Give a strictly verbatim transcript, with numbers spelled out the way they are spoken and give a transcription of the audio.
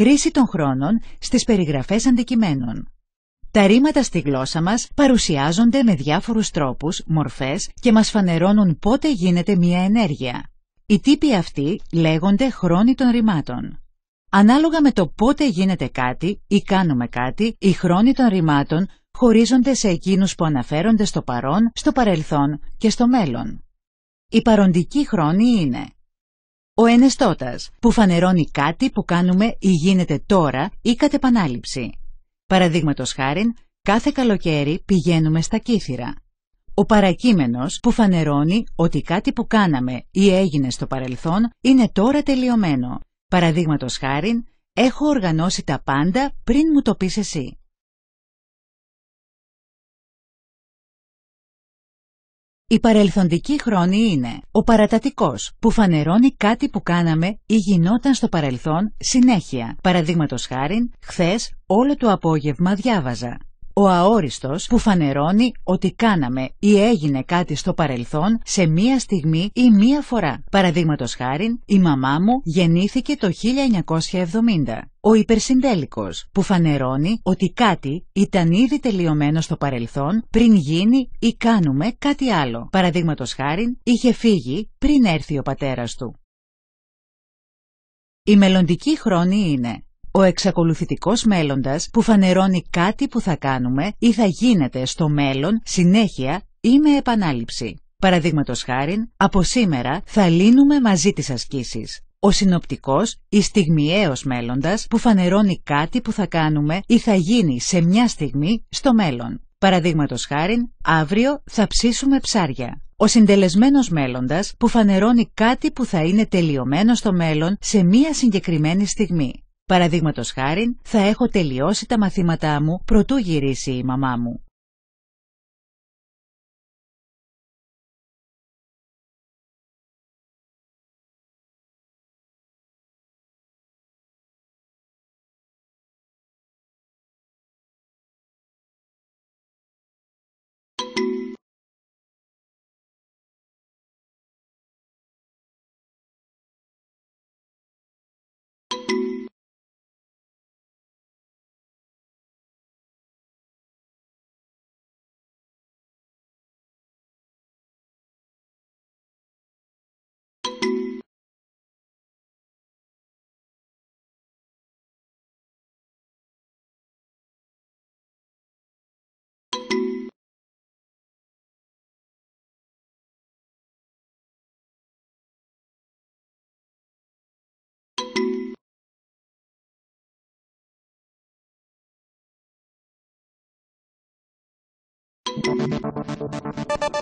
χρήση των χρόνων στις περιγραφές αντικειμένων. Τα ρήματα στη γλώσσα μας παρουσιάζονται με διάφορους τρόπους, μορφές και μας φανερώνουν πότε γίνεται μία ενέργεια. Οι τύποι αυτοί λέγονται χρόνοι των ρημάτων. Ανάλογα με το πότε γίνεται κάτι ή κάνουμε κάτι, οι χρόνοι των ρημάτων χωρίζονται σε εκείνους που αναφέρονται στο παρόν, στο παρελθόν και στο μέλλον. Οι παροντικοί χρόνοι είναι ο ενεστώτας, που φανερώνει κάτι που κάνουμε ή γίνεται τώρα ή κατ' επανάληψη. Παραδείγματος χάριν, κάθε καλοκαίρι πηγαίνουμε στα Κύθυρα. Ο παρακείμενος, που φανερώνει ότι κάτι που κάναμε ή έγινε στο παρελθόν είναι τώρα τελειωμένο. Παραδείγματος χάριν, έχω οργανώσει τα πάντα πριν μου το πεις εσύ. Οι παρελθοντικοί χρόνοι είναι ο παρατατικός, που φανερώνει κάτι που κάναμε ή γινόταν στο παρελθόν συνέχεια. Παραδείγματος χάριν, χθες όλο το απόγευμα διάβαζα. Ο αόριστος, που φανερώνει ότι κάναμε ή έγινε κάτι στο παρελθόν σε μία στιγμή ή μία φορά. Παραδείγματος χάριν, η μαμά μου γεννήθηκε το χίλια εννιακόσια εβδομήντα. Ο υπερσυντέλικος, που φανερώνει ότι κάτι ήταν ήδη τελειωμένο στο παρελθόν πριν γίνει ή κάνουμε κάτι άλλο. Παραδείγματος χάριν, είχε φύγει πριν έρθει ο πατέρας του. Οι μελλοντικοί χρόνοι είναι ο εξακολουθητικός μέλλοντας, που φανερώνει κάτι που θα κάνουμε ή θα γίνεται στο μέλλον συνέχεια ή με επανάληψη. Παραδείγματος χάριν, από σήμερα θα λύνουμε μαζί τις ασκήσεις. Ο συνοπτικός ή στιγμιαίος μέλλοντας, που φανερώνει κάτι που θα κάνουμε ή θα γίνει σε μια στιγμή στο μέλλον. Παραδείγματος χάριν, αύριο θα ψήσουμε ψάρια. Ο συντελεσμένος μέλλοντας, που φανερώνει κάτι που θα είναι τελειωμένο στο μέλλον σε μια συγκεκριμένη στιγμή. Παραδείγματος χάριν, θα έχω τελειώσει τα μαθήματά μου προτού γυρίσει η μαμά μου. Thank you.